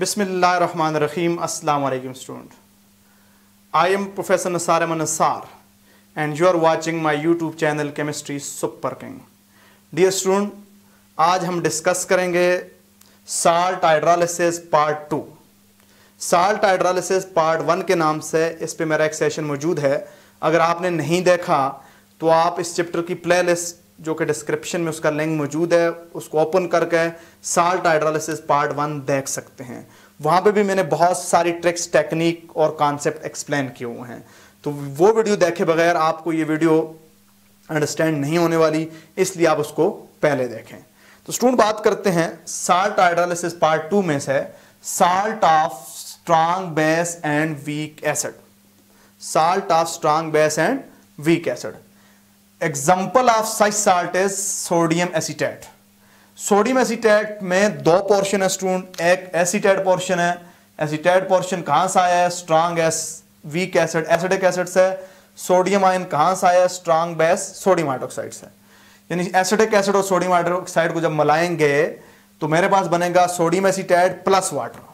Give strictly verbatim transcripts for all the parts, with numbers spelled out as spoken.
Bismillahirrahmanirrahim. Assalamu alaikum, student. I am Professor Nisar Ahmad Nisar and you are watching my YouTube channel Chemistry Super King. Dear student, आज हम discuss करेंगे salt hydrolysis part two. Salt hydrolysis part one के नाम से इस पर मेरा एक सेशन मौजूद है. अगर आपने नहीं देखा तो आप इस चैप्टर की प्लेलिस्ट जो कि डिस्क्रिप्शन में उसका लिंक मौजूद है उसको ओपन करके साल्ट हाइड्रोलिसिस पार्ट वन देख सकते हैं. वहाँ पे भी मैंने बहुत सारी ट्रिक्स टेक्निक और कॉन्सेप्ट एक्सप्लेन किए हुए हैं, तो वो वीडियो देखे बगैर आपको ये वीडियो अंडरस्टैंड नहीं होने वाली, इसलिए आप उसको पहले देखें. तो स्टूडेंट बात करते हैं साल्ट हाइड्रोलिसिस पार्ट टू में से salt of strong base and weak acid. Salt of strong base and weak acid. Example of such salt is sodium acetate. Sodium acetate में दो पोर्शन है स्टूडेंट, एक एसीटेट पोर्शन है. Acetate portion कहाँ से आया है? Strong as weak acid acidic acid से. सोडियम आयन कहाँ से आया है? स्ट्रांग बेस सोडियम हाइड्रोक्साइड से. यानी एसिडिक एसिड और सोडियम हाइड्रोक्साइड को जब मिलाएंगे तो मेरे पास बनेगा सोडियम एसीटेट प्लस वाटर.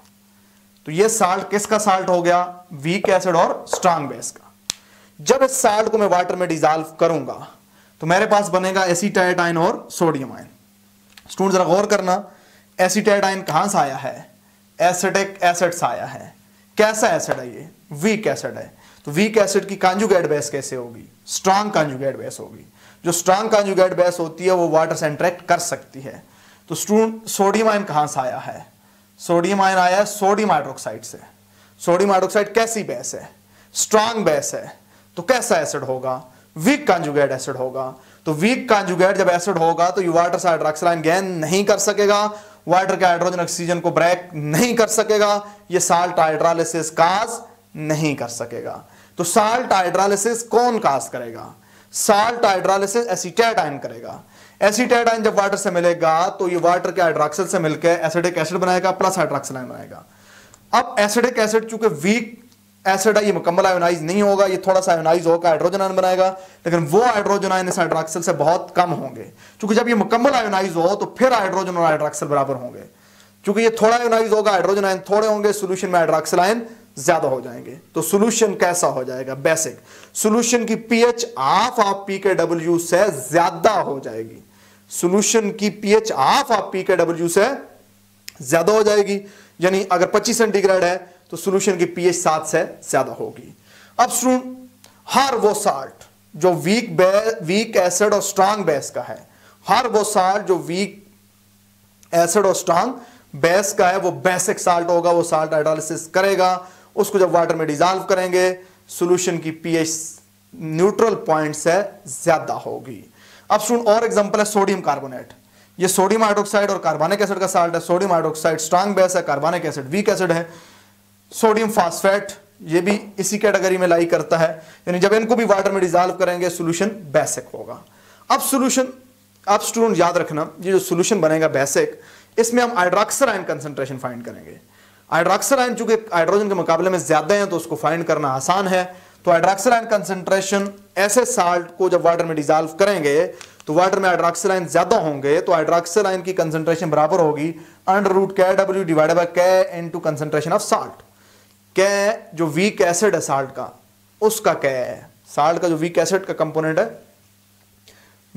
तो ये साल्ट किसका साल्ट हो गया? वीक एसिड और स्ट्रांग बेस का. जब इस साल्ट को मैं वाटर में डिजॉल्व करूंगा तो मेरे पास बनेगा एसीटेट आयन और सोडियम आयन. स्टूडेंट जरा गौर करना, एसीटेट आयन कहां से आया है? एसिडिक एसिड से आया है. कैसा एसिड है ये? वीक एसिड है. तो वीक एसिड की कॉन्जुगेट बेस कैसे होगी? स्ट्रांग कॉन्जुगेट बेस होगी. जो स्ट्रांग कॉन्जुगेट बेस होती है वो वाटर से इंटरेक्ट कर सकती है. तो स्टूडेंट सोडियम आयन कहां से आया है? सोडियम आयन आया है सोडियम हाइड्रोक्साइड से. सोडियम हाइड्रोक्साइड कैसी बेस है? स्ट्रांग बेस है. तो कैसा एसिड होगा? वीक कॉन्जुगेट एसिड होगा. तो वीक कॉन्जुगेट जब एसिड होगा तो ये वाटर से हाइड्रोक्सिल आयन गैन नहीं कर सकेगा, वाटर के हाइड्रोजन ऑक्सीजन को ब्रेक नहीं कर सकेगा, ये साल्ट हाइड्रोलिसिस काज नहीं कर सकेगा. तो साल्ट हाइड्रोलिसिस कौन काज करेगा? साल्ट हाइड्रोलिसिस एसीटेट आयन करेगा. एसीटेट आयन जब वाटर से मिलेगा तो ये वाटर के हाइड्रोक्सिल से मिलकर एसिडिक एसिड बनाएगा प्लस हाइड्रोक्सिल आयन बनाएगा. अब एसिडिक एसिड चूंकि वीक एसिड है ये मुकम्मल आयोनाइज नहीं होगा, ये थोड़ा सा आयोनाइज होकर हाइड्रोजन आयन बनाएगा, लेकिन वो हाइड्रोजन आयन इस हाइड्रोक्सिल से बहुत कम होंगे. क्योंकि जब ये मुकम्मल आयोनाइज हो तो फिर हाइड्रोजन और हाइड्रोक्सिल बराबर होंगे. क्योंकि ये थोड़ा आयोनाइज होगा, हाइड्रोजन आयन थोड़े होंगे, सोल्यूशन में हाइड्रोक्सिल आयन ज्यादा हो जाएंगे. तो सोल्यूशन कैसा हो जाएगा? बेसिक सोल्यूशन की pH half of P K W से ज्यादा हो जाएगी. सोल्यूशन की pH half of P K W से ज्यादा हो जाएगी. यानी अगर पच्चीस सेंटीग्रेड है तो सॉल्यूशन की पीएच सात से ज्यादा होगी. अब स्टूडेंट हर वो साल्ट जो वीक वीक एसिड और स्ट्रांग बेस का है, हर वो साल्ट जो वीक एसिड और स्ट्रांग बेस का है वो बेसिक साल्ट होगा. वो साल्ट हाइड्रोलिसिस करेगा. उसको जब वाटर में डिजॉल्व करेंगे सॉल्यूशन की पीएच न्यूट्रल पॉइंट से ज्यादा होगी. अब स्टूडेंट और एग्जाम्पल है सोडियम कार्बोनेट. ये सोडियम हाइड्रोक्साइड और कार्बनिक एसिड का साल्ट है. सोडियम हाइड्रोक्साइड स्ट्रांग बेस है, कार्बनिक एसिड वीक एसिड है. सोडियम फास्फेट ये भी इसी कैटेगरी में लाई करता है. यानी जब इनको भी वाटर में डिजॉल्व करेंगे सॉल्यूशन बेसिक होगा. अब सॉल्यूशन अब स्टूडेंट याद रखना, ये जो सॉल्यूशन बनेगा बेसिक, इसमें हम हाइड्रोक्सिल आयन कंसंट्रेशन फाइंड करेंगे. हाइड्रोक्सिल आयन चूंकि हाइड्रोजन के मुकाबले में ज्यादा है तो उसको फाइंड करना आसान है. तो हाइड्रोक्सिल आयन कंसंट्रेशन ऐसे साल्ट को जब वाटर में डिजॉल्व करेंगे तो वाटर में हाइड्रोक्सिल आयन ज्यादा होंगे, तो हाइड्रोक्सिल आयन की कंसंट्रेशन बराबर होगी अंडर रूट के डब्ल्यू divided by K into concentration of salt. के जो वीक एसिड है साल्ट का उसका क्या है? साल्ट का जो वीक एसिड का कंपोनेंट है,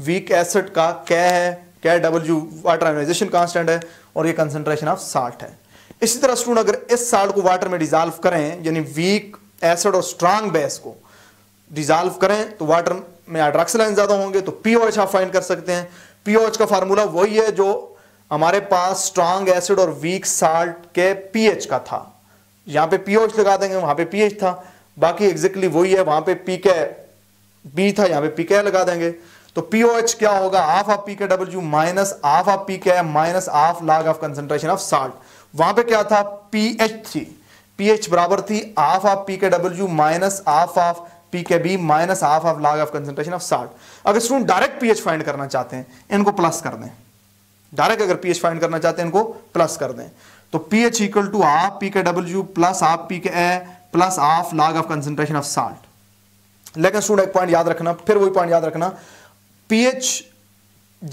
वीक एसिड का क्या है? क्या डब्ल्यू वाटर आयोनाइजेशन कांस्टेंट है और ये कंसंट्रेशन ऑफ साल्ट है. इसी तरह स्टूडेंट अगर इस साल्ट को वाटर में डिजॉल्व करें, यानी वीक एसिड और स्ट्रांग बेस को डिजॉल्व करें तो वाटर में हाइड्रोक्सिल आयन ज्यादा होंगे. तो पीओएच आप फाइंड कर सकते हैं. पीओएच का फार्मूला वही है जो हमारे पास स्ट्रांग एसिड और वीक साल्ट के पीएच का था. यहाँ पे पीओएच लगा देंगे, वहां पे पीएच था. बाकी एग्जैक्टली वही है, वहां पे पी के बी था, यहाँ पे पी के लगा देंगे. तो पीओएच क्या होगा? हाफ ऑफ पी के डब्ल्यू minus half of P K minus half log of concentration of salt. वहां पे क्या था? पीएच थी. पीएच बराबर थी हाफ ऑफ पी के डब्ल्यू minus half of P K b minus half of log of concentration of salt. अगर student direct pH find करना चाहते हैं इनको प्लस कर दें. डायरेक्ट अगर पीएच फाइंड करना चाहते हैं इनको प्लस कर दें. तो pH equal to half p K W plus half p K a plus half log of concentration of salt. लेकिन स्टूडेंट एक पॉइंट याद रखना, फिर वही पॉइंट याद रखना, पीएच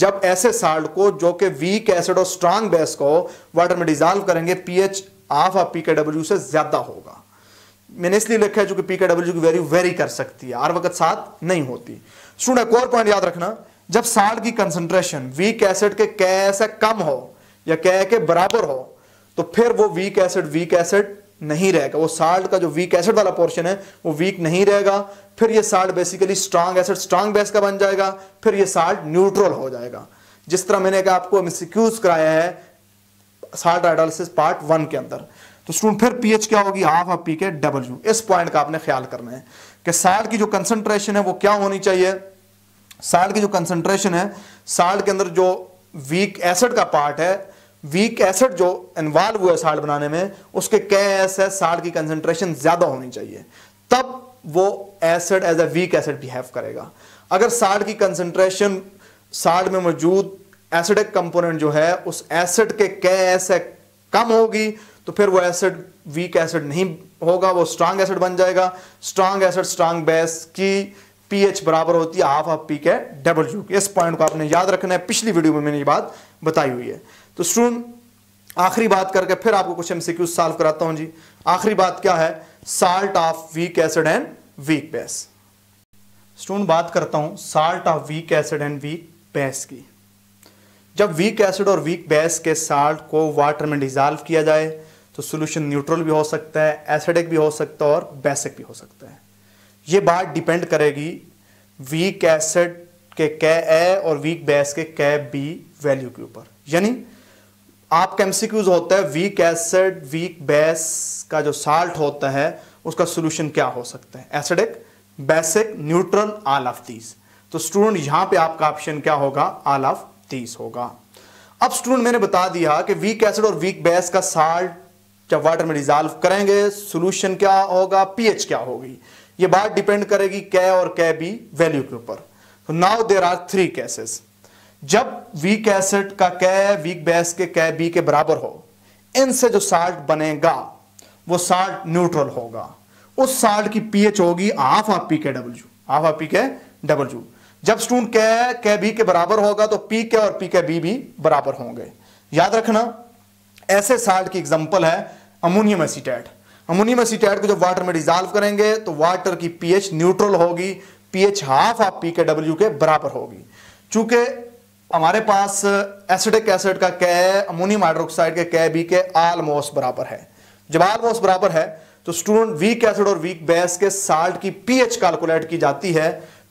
जब ऐसे साल्ट को जो कि वीक एसिड और स्ट्रांग बेस को वाटर में डिजॉल्व करेंगे pH alpha p K W से ज्यादा होगा। मैंने इसलिए लिखा है जो कि पी के डब्ल्यू की वैल्यू वेरी कर सकती है, हर वक्त साथ नहीं होती। स्टूडेंट एक और पॉइंट याद रखना, जब साल्ट की कंसंट्रेशन वीक एसिड के के से कम हो या के के बराबर हो तो फिर वो वीक एसिड वीक एसिड नहीं रहेगा। वो साल्ट का जो वीक एसिड वाला पोर्शन है वो वीक नहीं रहेगा, फिर ये salt basically strong acid strong base का बन जाएगा, फिर ये साल्ट न्यूट्रल हो जाएगा। जिस तरह मैंने आपको एमसीक्यूज कराया है साल्ट हाइड्रोलिसिस पार्ट वन के अंदर। तो स्टूडेंट फिर पीएच क्या होगी, half of P K W. इस पॉइंट का आपने ख्याल करना है कि साल्ट की जो कंसंट्रेशन है वो क्या होनी चाहिए, साल्ट की जो कंसंट्रेशन है, साल्ट के अंदर जो वीक एसिड का पार्ट है, वीक एसिड जो इन्वॉल्व हुआ है साल्ट बनाने में, उसके के एस एस साल्ट की कंसंट्रेशन ज्यादा होनी चाहिए, तब वो acid as a weak acid behave करेगा। अगर साल्ट की कंसंट्रेशन साल्ट में मौजूद एसिडिक कंपोनेंट जो है उस एसिड के के एस से कम होगी तो फिर वो एसिड वीक एसिड नहीं होगा, वो स्ट्रांग एसिड बन जाएगा। स्ट्रांग एसिड स्ट्रांग बेस की पीएच बराबर होती है half of P K W. इस पॉइंट को आपने याद रखना है, पिछली वीडियो में मैंने ये बात बताई हुई है। तो स्टूडेंट आखिरी बात करके फिर आपको कुछ एमसीक्यू सॉल्व कराता हूं जी। आखिरी बात क्या है, salt of weak acid and weak base. Student बात करता हूं salt of weak acid and weak base की। जब वीक एसिड और वीक बेस के साल्ट को वाटर में डिजॉल्व किया जाए तो सॉल्यूशन न्यूट्रल भी हो सकता है, एसिडिक भी हो सकता है और बेसिक भी हो सकता है। ये बात डिपेंड करेगी वीक एसिड के के ए और वीक बेस के के बी वैल्यू के ऊपर। यानी आपका एमसीक्यूज होता है वीक एसिड वीक बेस का जो साल्ट होता है उसका सॉल्यूशन क्या हो सकता है, acidic basic neutral all of these. तो स्टूडेंट यहां पे आपका ऑप्शन क्या होगा, ऑल ऑफ दीज होगा। अब स्टूडेंट मैंने बता दिया कि वीक एसिड और वीक बेस का साल्ट जब वाटर में डिजॉल्व करेंगे सॉल्यूशन क्या होगा, पीएच क्या होगी, ये बात डिपेंड करेगी के और के बी वैल्यू के ऊपर। तो now there are three cases. जब वीक एसिड का के वीक बेस के के बी के बराबर हो, इनसे जो साल्ट बनेगा वो साल्ट न्यूट्रल होगा। उस साल्ट की पीएच होगी half of P K W, half of P K W. जब स्टूडेंट के के बी के बराबर होगा तो पी के और पी के बी भी बराबर होंगे। याद रखना ऐसे साल्ट की एग्जांपल है अमोनियम एसीटेट। अमोनियम एसीटेट को जब वाटर में डिजॉल्व करेंगे तो वाटर की पीएच न्यूट्रल होगी, pH half of P K W के बराबर होगी। चूंकि हमारे पास एसिडिक एसिड का के अमोनियम हाइड्रोक्साइड के के बी के ऑलमोस्ट बराबर है। जब ऑलमोस्ट बराबर है तो स्टूडेंट वीक एसिड और वीक बेस के साल्ट की पीएच कैलकुलेट की जाती है,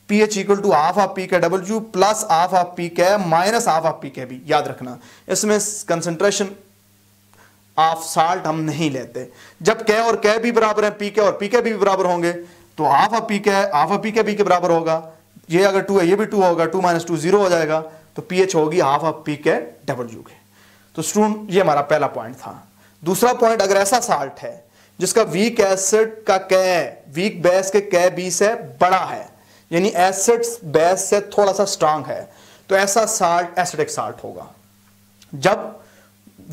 pH equal to half of P K W plus half of P K minus half of P K B. याद रखना इसमें कंसंट्रेशन ऑफ साल्ट हम नहीं लेते। जब के और के भी बराबर है, पी के और पी के भी बराबर होंगे तो half of P K half of P K b के बराबर होगा। ये अगर टू है ये भी टू होगा, टू माइनस टू जीरो हो जाएगा, तो पीएच होगी half of P K W के। तो स्टूडेंट ये हमारा पहला पॉइंट था। दूसरा पॉइंट, अगर ऐसा साल्ट है जिसका वीक एसिड का के वीक बेस के के बी से बड़ा है, यानी एसिड बेस से थोड़ा सा स्ट्रांग है, तो ऐसा साल्ट एसिडिक साल्ट होगा। जब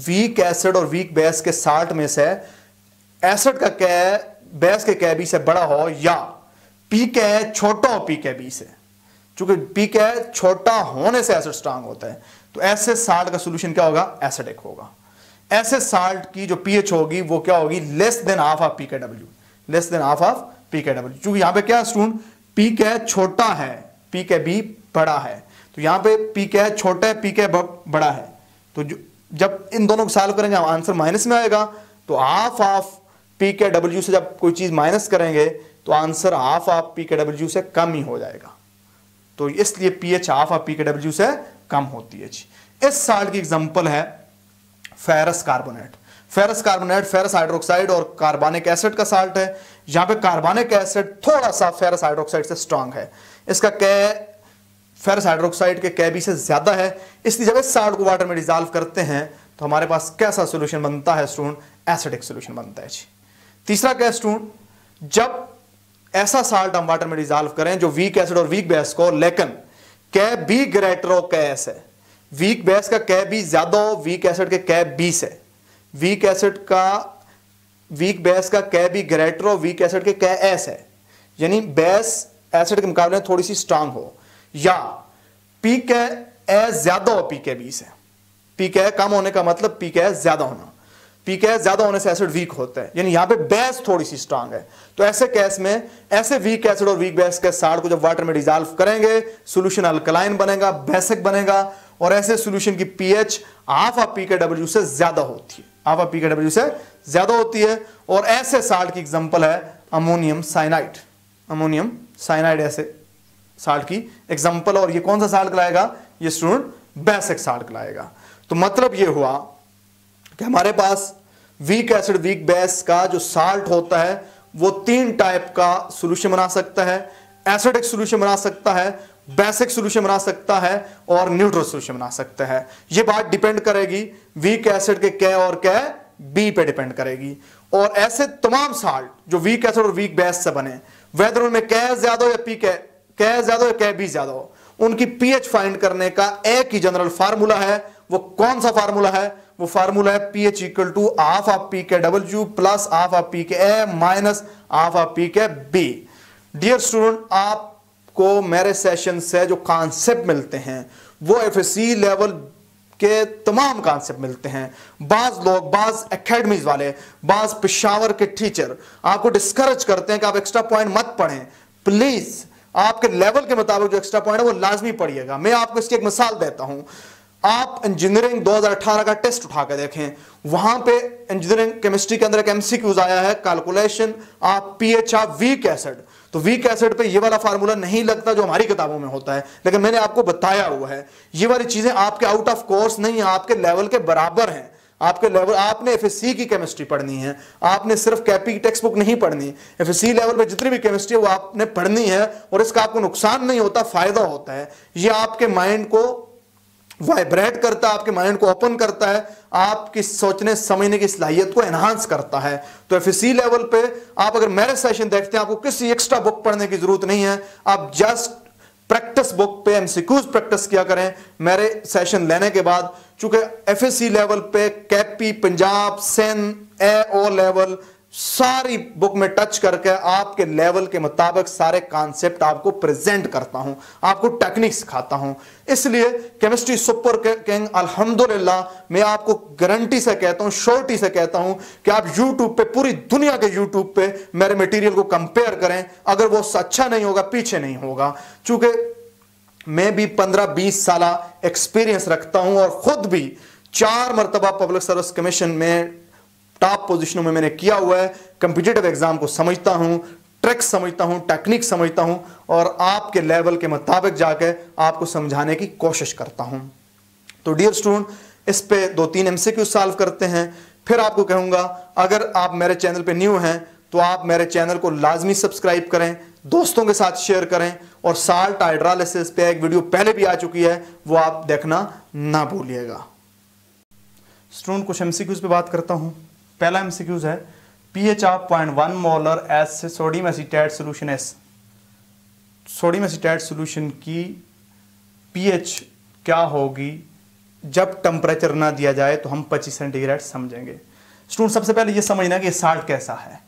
वीक एसिड और वीक बेस के साल्ट में से एसिड का के बेस के के बी से बड़ा हो या पी के छोटा हो पी के बी से, चूंकि पी के छोटा होने से एसिड स्ट्रांग होता है, तो ऐसे साल्ट का सॉल्यूशन क्या होगा, एसिडिक होगा। ऐसे साल्ट की जो पीएच होगी वो क्या होगी, less than half of P K W, less than half of P K W. चूंकि यहां पे क्या स्टूडेंट, पी के छोटा है पी के बी बड़ा है, तो यहां पे पी के छोटा है पी के बड़ा है, तो जो जब इन दोनों को सॉल्व करेंगे आंसर माइनस में आएगा। तो half of P K W से जब कोई चीज माइनस करेंगे तो answer half of P K W से कम ही हो जाएगा, तो इसलिए pH half of P K W से कम होती है जी। इस साल्ट की एग्जांपल है ferrous carbonate. Ferrous carbonate ferrous hydroxide और कार्बनिक एसिड का साल्ट है। यहां पे कार्बनिक एसिड थोड़ा सा फेरस हाइड्रोक्साइड से स्ट्रांग है, इसका के फेरस हाइड्रोक्साइड के के बी से ज्यादा है, इसलिए जब इस साल्ट को वाटर में डिजॉल्व करते हैं तो हमारे पास कैसा सॉल्यूशन बनता है स्टूडेंट, एसिडिक सॉल्यूशन बनता है जी। तीसरा क्या स्टूडेंट, जब ऐसा साल्ट हम वाटर में डिजॉल्व करें जो वीक एसिड और वीक बेस को लेकिन के बी ग्रेटर हो के एस है, वीक बेस का के बी ज्यादा हो वीक एसिड के के बी से, वीक एसिड का वीक बेस का के बी ग्रेटर हो वीक एसिड के के एस है, यानी बेस एसिड के मुकाबले थोड़ी सी स्ट्रांग हो, या पी के ए ज्यादा हो पी के बी से, पी के कम होने का मतलब पी के ज्यादा होना, पी के एस ज्यादा होने से एसिड वीक होता है, यानी यहाँ पे बेस थोड़ी सी स्ट्रांग है। तो ऐसे केस में ऐसे वीक एसिड और वीक बेस के साल्ट को जब वाटर में डिजॉल्व करेंगे सॉल्यूशन अल्कलाइन बनेगा, बेसिक बनेगा, और ऐसे सॉल्यूशन की pH half p K W से ज्यादा होती है, हाफ पी के डब्ल्यू से ज्यादा होती है। और ऐसे साल्ट की एग्जाम्पल है अमोनियम साइनाइड, अमोनियम साइनाइड ऐसे साल्ट की एग्जाम्पल। और ये कौन सा साल्ट कहलाएगा? ये स्टूडेंट बेसिक साल्ट कहलाएगा। तो मतलब ये हुआ कि हमारे पास वीक एसिड वीक बेस का जो साल्ट होता है वो तीन टाइप का सॉल्यूशन बना सकता है, एसिडिक सॉल्यूशन बना सकता है, बेसिक सॉल्यूशन बना सकता है और न्यूट्रल सॉल्यूशन बना सकता है। ये बात डिपेंड करेगी वीक एसिड के के और के बी पे डिपेंड करेगी। और ऐसे तमाम साल्ट जो वीक एसिड और वीक बेस से बने वेदर उनमें के ज्यादा हो या पी के के ज्यादा हो या के बी ज्यादा हो, उनकी पीएच फाइंड करने का एक ही जनरल फार्मूला है। वो कौन सा फार्मूला है? वो फार्मूला है pH equal to half of P K W plus half of P K a minus half of P K b. Dear student, आपको मेरे सेशन से जो कॉन्सेप्ट मिलते हैं वो एफएससी लेवल के तमाम कॉन्सेप्ट मिलते हैं। बाज लोग, बाज एकेडमीज वाले, बाज पेशावर के टीचर आपको डिस्करेज करते हैं कि आप एक्स्ट्रा पॉइंट मत पढ़ें। प्लीज आपके लेवल के मुताबिक जो एक्स्ट्रा पॉइंट है वो लाजमी पढ़िएगा। मैं आपको इसकी एक मिसाल देता हूं। आप इंजीनियरिंग दो हज़ार अठारह का टेस्ट उठा के देखें, वहां पे इंजीनियरिंग केमिस्ट्री के अंदर एक एमसीक्यूज आया है calculation of pH of weak acid. तो वीक एसिड पे ये वाला फार्मूला नहीं लगता जो हमारी किताबों में होता है, लेकिन मैंने आपको बताया हुआ है ये वाली चीजें आपके आउट ऑफ कोर्स नहीं है, आपके लेवल के बराबर हैं। आपके लेवल, आपने एफएससी की केमिस्ट्री पढ़नी है, आपने सिर्फ कैपी की टेक्स्ट बुक नहीं पढ़नी। एफएससी लेवल पे जितनी भी केमिस्ट्री है वो आपने पढ़नी है और इसका आपको नुकसान नहीं होता, फायदा होता है। ये आपके माइंड को वाइब्रेट करता है, आपके माइंड को ओपन करता है, आपकी सोचने समझने की सलाहियत को एनहांस करता है। तो एफएससी लेवल पे आप अगर मेरे सेशन देखते हैं आपको किसी एक्स्ट्रा बुक पढ़ने की जरूरत नहीं है, आप जस्ट प्रैक्टिस बुक पे एमसीक्यूज प्रैक्टिस किया करें मेरे सेशन लेने के बाद। चूंकि एफएससी लेवल पे कैपी, पंजाब, सेन, एओ लेवल सारी बुक में टच करके आपके लेवल के मुताबिक सारे कॉन्सेप्ट आपको प्रेजेंट करता हूं, आपको टेक्निक सिखाता हूं। इसलिए केमिस्ट्री सुपर किंग अल्हम्दुलिल्लाह, मैं आपको गारंटी से कहता हूं, श्योरिटी से कहता हूं कि आप यूट्यूब पे, पूरी दुनिया के यूट्यूब पे मेरे मटेरियल को कंपेयर करें। अगर वो अच्छा नहीं होगा पीछे नहीं होगा। चूंकि मैं भी पंद्रह बीस साल एक्सपीरियंस रखता हूं और खुद भी चार मरतबा पब्लिक सर्विस कमीशन में टॉप पोजीशनों में मैंने किया हुआ है। कंपिटेटिव एग्जाम को समझता हूं, ट्रिक्स समझता हूं, टेक्निक समझता हूं और आपके लेवल के मुताबिक जाकर आपको समझाने की कोशिश करता हूं। तो डियर स्टूडेंट, इस पे दो तीन एमसीक्यू सॉल्व करते हैं, फिर आपको कहूंगा अगर आप मेरे चैनल पे न्यू हैं तो आप मेरे चैनल को लाजमी सब्सक्राइब करें, दोस्तों के साथ शेयर करें और साल्ट हाइड्रोलाइसिस पे एक वीडियो पहले भी आ चुकी है वो आप देखना ना भूलिएगा। स्टूडेंट, कुछ एमसीक्यूज पे बात करता हूं। पहला एमसीक्यूज है pH of point one molar एस से सोडियम एसीटेट सॉल्यूशन, एस सोडियम एसीटेट सॉल्यूशन की पीएच क्या होगी जब टेम्परेचर ना दिया जाए तो हम पच्चीस सेंटीग्रेड समझेंगे। स्टूडेंट, सबसे पहले ये समझना कि ये साल्ट कैसा है।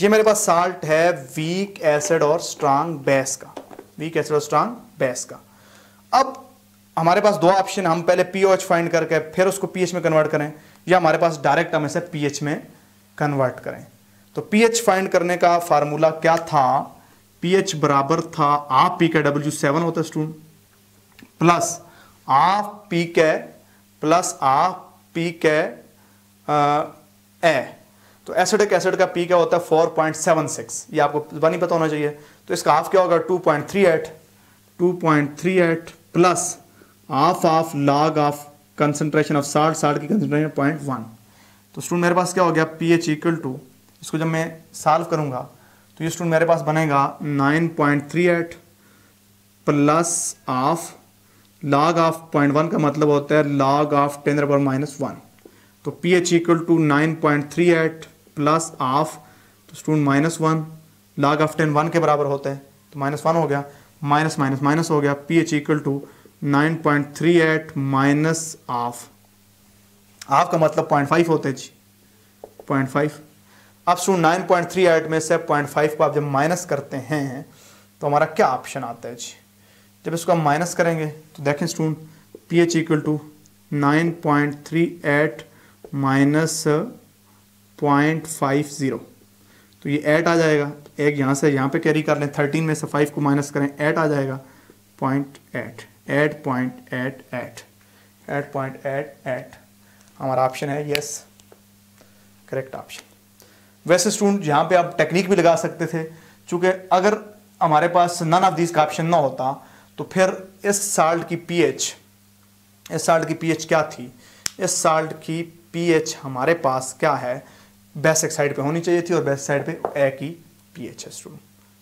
ये मेरे पास साल्ट है वीक एसिड और स्ट्रांग बेस का, वीक एसिड और स्ट्रांग बेस का। अब हमारे पास दो ऑप्शन है, हम पहले पीओएच फाइंड करके फिर उसको पीएच में कन्वर्ट करें या हमारे पास डायरेक्ट हम इसे पीएच में कन्वर्ट करें। तो पीएच फाइंड करने का फार्मूला क्या था? पीएच बराबर था हाफ पी के डब्ल्यू सेवन होता है student, plus half p K plus half p K a. तो एसिडिक एसिड का पी क्या होता है फोर पॉइंट सेवन सिक्स, ये आपको ज़बानी पता होना चाहिए। तो इसका हाफ क्या होगा two point three eight, two point three eight plus half of log of concentration of salt, salt की कंसनट्रेशन पॉइंट वन। तो स्टूडेंट मेरे पास क्या हो गया पी एच इक्वल टू, इसको जब मैं सॉल्व करूंगा तो ये स्टूडेंट मेरे पास बनेगा nine point three eight plus of log of point one का मतलब होता है log of ten power minus one. तो p H equal to nine point three eight plus of student minus one, log of ten one के बराबर होता है तो माइनस वन हो गया, माइनस माइनस माइनस हो गया, p H equal to nine point three eight minus half, half का मतलब पॉइंट फाइव होते हैं जी, पॉइंट फाइव। अब student nine point three eight में से पॉइंट फाइव को आप जब माइनस करते हैं तो हमारा क्या ऑप्शन आता है जी? जब इसको हम माइनस करेंगे तो देखें student p H equal to nine point three eight minus point five zero. तो ये एट आ जाएगा, एक यहाँ से यहाँ पे कैरी कर लें, थर्टीन में से फाइव को माइनस करें, एट आ जाएगा point eight eight point eight eight eight point eight eight. हमारा ऑप्शन है यस, करेक्ट ऑप्शन। वैसे स्टूडेंट यहाँ पे आप टेक्निक भी लगा सकते थे, चूँकि अगर हमारे पास नन ऑफ दिस का ऑप्शन ना होता तो फिर इस साल्ट की पीएच, इस साल्ट की पीएच क्या थी, इस साल्ट की पीएच हमारे पास क्या है, बेसिक साइड पे होनी चाहिए थी, और बेसिक साइड पे ए की पीएच है स्टूडेंट।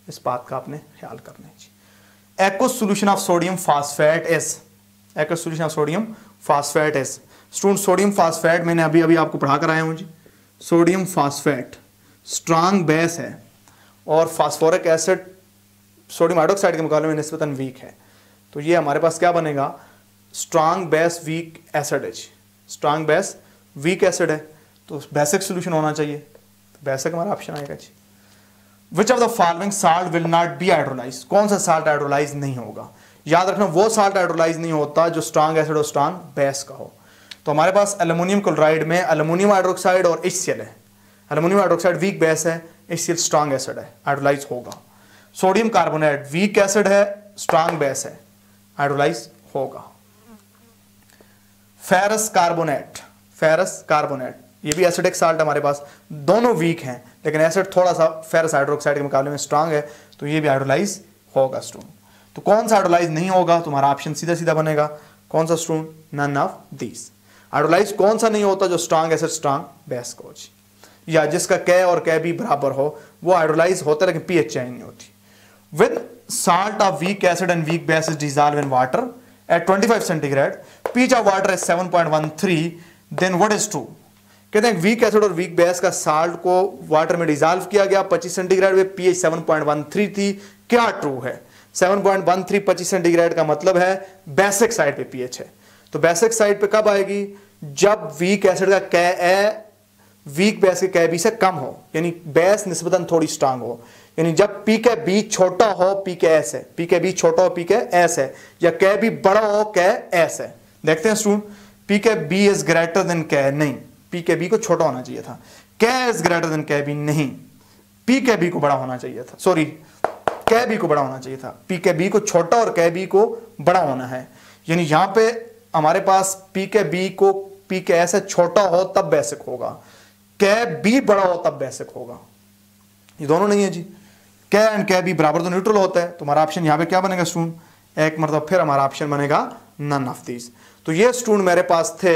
इस बात का आपने ख्याल करना चाहिए। Aqueous solution of sodium phosphate is, aqueous solution of sodium phosphate is student, sodium phosphate मैंने अभी अभी आपको पढ़ा कर आया हूँ जी। सोडियम फास्फेट स्ट्रांग बेस है और फास्फोरिक एसिड सोडियम हाइड्रोक्साइड के मुकाबले में निस्बतन वीक है, तो ये हमारे पास क्या बनेगा, स्ट्रांग बेस वीक एसिड है जी, स्ट्रांग बेस वीक एसिड है, तो बेसिक सॉल्यूशन होना चाहिए, तो बेसिक हमारा ऑप्शन आएगा जी। Which of the following salt will not be hydrolyse, कौन सा साल्ट हाइड्रोलाइज नहीं होगा, याद रखना वो साल्ट हाइड्रोलाइज नहीं होता जो स्ट्रांग एसिड और स्ट्रांग बेस का हो। तो हमारे पास एल्युमिनियम क्लोराइड में एल्युमिनियम हाइड्रोक्साइड और एचसीएल है, एल्युमिनियम हाइड्रोक्साइड वीक बेस है, एचसीएल स्ट्रांग एसिड है, हाइड्रोलाइज होगा। सोडियम कार्बोनेट वीक एसिड है, स्ट्रांग बेस है, हाइड्रोलाइज होगा। फेरस कार्बोनेट, फेरस कार्बोनेट ये भी एसिडिक साल्ट हमारे पास, दोनों वीक हैं लेकिन एसिड थोड़ा सा फेरस हाइड्रोक्साइड के मुकाबले में स्ट्रांग है, तो ये भी हाइड्रोलाइज होगा स्टूडेंट। तो कौन सा हाइड्रोलाइज नहीं होगा, तुम्हारा ऑप्शन सीधा सीधा बनेगा कौन सा student, none of these. Hydrolyse कौन सा नहीं होता जो स्ट्रांग एसिड स्ट्रांग बेस को, या जिसका कै और कै भी बराबर हो वो हाइड्रोलाइज होता है, लेकिन पी एच चेंज नहीं होती। With salt of weak acid and weak base is dissolve in water at twenty five centigrade, pH of water is seven point one three, then what is true. कहते हैं weak acid और weak base का salt को water में dissolve किया गया पच्चीस centigrade पे, pH seven point one three थी, क्या ट्रू है। सेवन पॉइंट वन थ्री पच्चीस सेंटीग्रेड का मतलब है बेसिक साइड पे पीएच है, तो बेसिक साइड पे कब आएगी, जब वीक एसिड का कै ए वीक बेस के कै बी से कम हो, यानी बेस निस्बतन थोड़ी स्ट्रांग हो, यानी जब पी के बी छोटा हो पी के एस है, पी के बी छोटा हो पी के एस है, या कै बी बड़ा हो कै एस है। देखते हैं student, p K b is greater than K नहीं, पी के बी को छोटा होना चाहिए था, K is greater than K b नहीं, पी के बी को बड़ा होना चाहिए था, सॉरी कै बी को बड़ा होना चाहिए था, पी के बी को छोटा और कै बी को बड़ा होना है, यानी यहाँ पे हमारे पास पी के बी को पी के ऐसे छोटा हो तब बेसिक होगा, कै बी बड़ा हो तब बेसिक होगा, ये दोनों नहीं है जी। कै एंड कै बी बराबर तो न्यूट्रल होता है, तुम्हारा ऑप्शन यहाँ पे क्या बनेगा स्टूडेंट, एक मतलब फिर हमारा ऑप्शन बनेगा नन ऑफ दीज। तो ये स्टूडेंट मेरे पास थे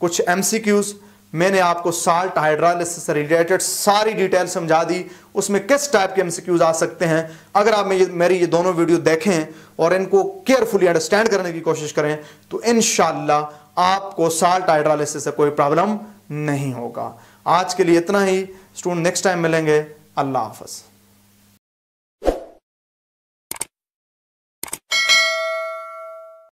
कुछ एमसीक्यूज, मैंने आपको साल्ट हाइड्रोलाइसिस से रिलेटेड सारी डिटेल समझा दी, उसमें किस टाइप के एमसीक्यूज आ सकते हैं। अगर आप मेरी ये दोनों वीडियो देखें और इनको केयरफुली अंडरस्टैंड करने की कोशिश करें तो इंशाल्लाह आपको साल्ट हाइड्रोलाइसिस से कोई प्रॉब्लम नहीं होगा। आज के लिए इतना ही स्टूडेंट, नेक्स्ट टाइम मिलेंगे, अल्लाह हाफ़िज़।